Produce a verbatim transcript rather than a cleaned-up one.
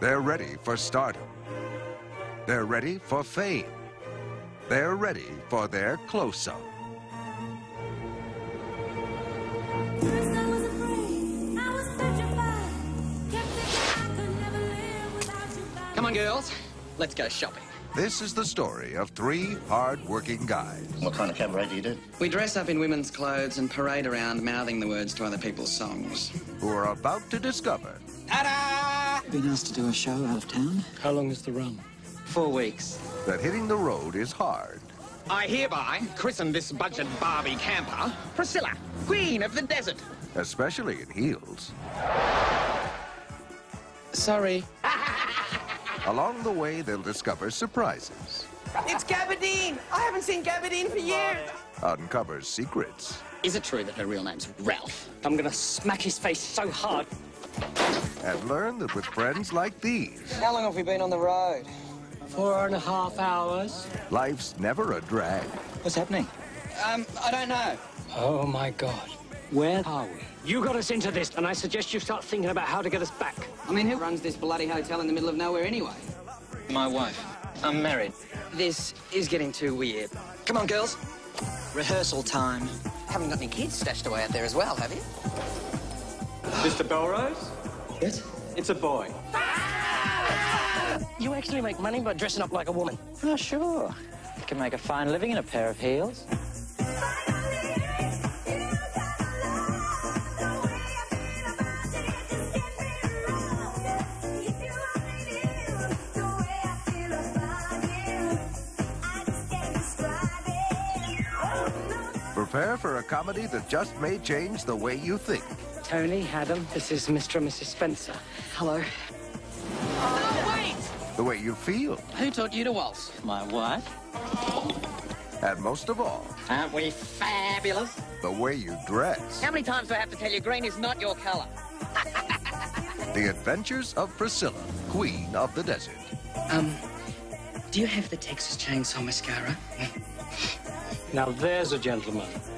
They're ready for stardom. They're ready for fame. They're ready for their close-up. First I was afraid. I was petrified. Kept thinking I could never live without you by me. Come on, girls. Let's go shopping. This is the story of three hard-working guys. What kind of cabaret do you do? We dress up in women's clothes and parade around mouthing the words to other people's songs. Who are about to discover... Ta-da! Been asked to do a show out of town. How long is the run? Four weeks. That hitting the road is hard. I hereby christen this budget Barbie camper Priscilla, Queen of the Desert. Especially in heels. Sorry. Along the way, they'll discover surprises. It's Gabardine! I haven't seen Gabardine for years! Uncovers secrets. Is it true that her real name's Ralph? I'm gonna smack his face so hard. And learn that with friends like these... How long have we been on the road? Four and a half hours. Life's never a drag. What's happening? Um, I don't know. Oh, my God. Where are we? You got us into this, and I suggest you start thinking about how to get us back. I mean, who runs this bloody hotel in the middle of nowhere anyway? My wife. I'm married. This is getting too weird. Come on, girls. Rehearsal time. Haven't got any kids stashed away out there as well, have you? Mister Belrose? Yes? It's a boy. You actually make money by dressing up like a woman. Oh, sure. You can make a fine living in a pair of heels. Prepare for a comedy that just may change the way you think. Tony, Adam, this is Mister and Missus Spencer. Hello. The way you feel. Who taught you to waltz? My wife. And most of all... Aren't we fabulous? The way you dress. How many times do I have to tell you green is not your colour? The Adventures of Priscilla, Queen of the Desert. Um, do you have the Texas Chainsaw Mascara? Now there's a gentleman.